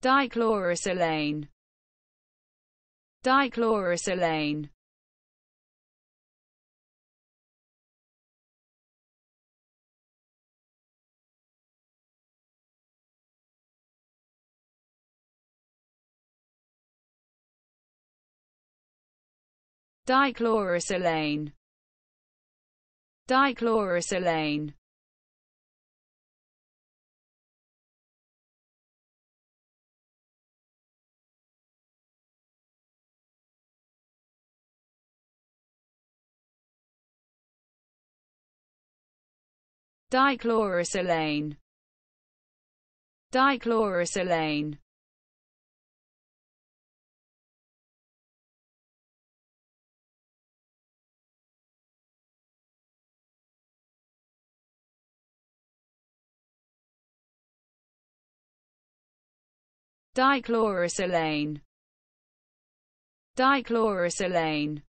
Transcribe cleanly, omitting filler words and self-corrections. Dichlorosilane. Dichlorosilane. Dichlorosilane. Dichlorosilane. Dichlorosilane. Dichlorosilane. Dichlorosilane. Dichlorosilane.